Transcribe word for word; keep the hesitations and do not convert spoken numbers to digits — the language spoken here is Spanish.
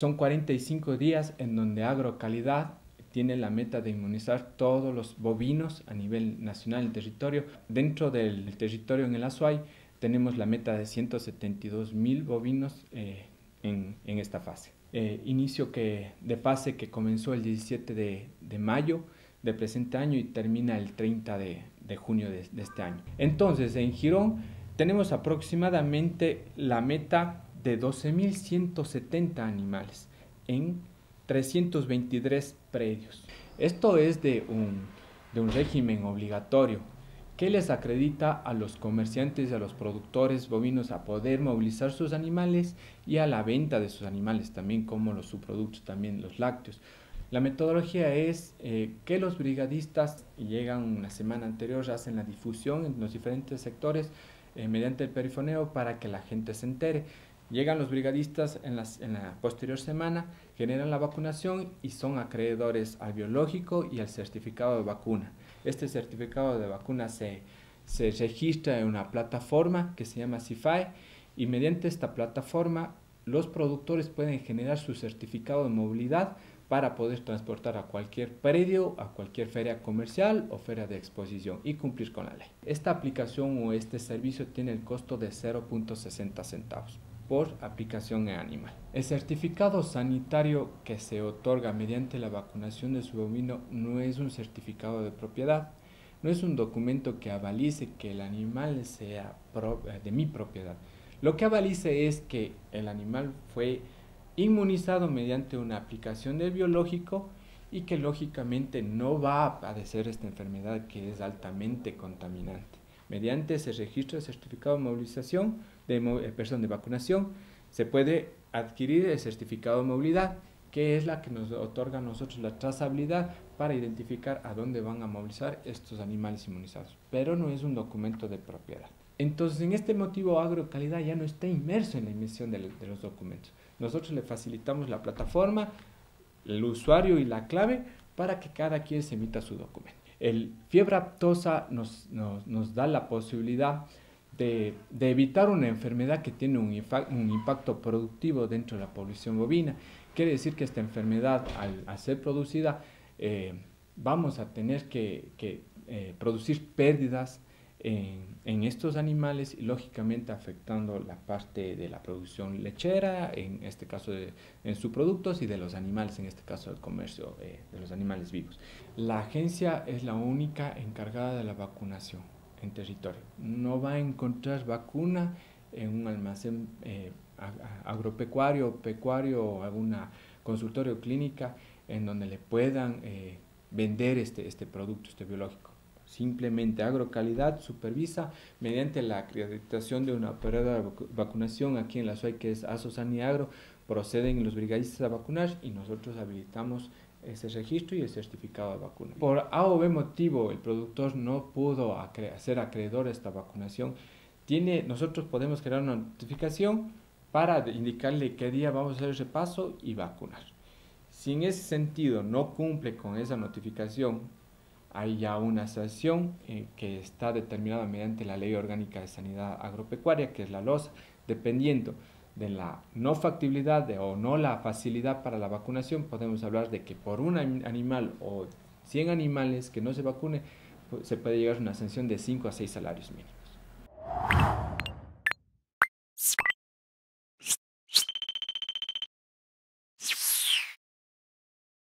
Son cuarenta y cinco días en donde Agrocalidad tiene la meta de inmunizar todos los bovinos a nivel nacional del territorio. Dentro del territorio en el Azuay tenemos la meta de ciento setenta y dos mil bovinos eh, en, en esta fase. Eh, inicio que, de fase que comenzó el diecisiete de, de mayo del presente año y termina el treinta de, de junio de, de este año. Entonces, en Girón tenemos aproximadamente la meta de doce mil ciento setenta animales en trescientos veintitrés predios. Esto es de un, de un régimen obligatorio que les acredita a los comerciantes y a los productores bovinos a poder movilizar sus animales y a la venta de sus animales también, como los subproductos, también los lácteos. La metodología es eh, que los brigadistas llegan una semana anterior, hacen la difusión en los diferentes sectores eh, mediante el perifoneo para que la gente se entere. Llegan los brigadistas en, las, en la posterior semana, generan la vacunación y son acreedores al biológico y al certificado de vacuna. Este certificado de vacuna se, se registra en una plataforma que se llama CIFAE, y mediante esta plataforma los productores pueden generar su certificado de movilidad para poder transportar a cualquier predio, a cualquier feria comercial o feria de exposición y cumplir con la ley. Esta aplicación o este servicio tiene el costo de cero punto sesenta centavos por aplicación en animal. El certificado sanitario que se otorga mediante la vacunación de su bovino no es un certificado de propiedad, no es un documento que avalice que el animal sea de mi propiedad. Lo que avalice es que el animal fue inmunizado mediante una aplicación de biológico y que lógicamente no va a padecer esta enfermedad que es altamente contaminante. Mediante ese registro de certificado de movilización, de, perdón, de vacunación, se puede adquirir el certificado de movilidad, que es la que nos otorga a nosotros la trazabilidad para identificar a dónde van a movilizar estos animales inmunizados, pero no es un documento de propiedad. Entonces, en este motivo, Agrocalidad ya no está inmerso en la emisión de, de los documentos. Nosotros le facilitamos la plataforma, el usuario y la clave para que cada quien se emita su documento. El fiebre aftosa nos, nos, nos da la posibilidad de, de evitar una enfermedad que tiene un, un impacto productivo dentro de la población bovina. Quiere decir que esta enfermedad, al, al ser producida, eh, vamos a tener que, que eh, producir pérdidas en, en estos animales, y lógicamente afectando la parte de la producción lechera, en este caso de, en sus productos, y de los animales, en este caso del comercio eh, de los animales vivos. La agencia es la única encargada de la vacunación en territorio. No va a encontrar vacuna en un almacén eh, agropecuario, pecuario o alguna consultorio o clínica en donde le puedan eh, vender este, este producto, este biológico. Simplemente Agrocalidad supervisa mediante la acreditación de una operadora de vacunación aquí en la Azuay, que es ASOSAN y Agro. Proceden los brigadistas a vacunar y nosotros habilitamos ese registro y el certificado de vacuna. Por A o B motivo el productor no pudo acre ser acreedor a esta vacunación, tiene, nosotros podemos crear una notificación para indicarle qué día vamos a hacer el repaso y vacunar. Si en ese sentido no cumple con esa notificación, hay ya una sanción eh, que está determinada mediante la Ley Orgánica de Sanidad Agropecuaria, que es la LOSA, dependiendo de la no factibilidad de, o no la facilidad para la vacunación. Podemos hablar de que por un animal o cien animales que no se vacune, se puede llegar a una sanción de cinco a seis salarios mínimos.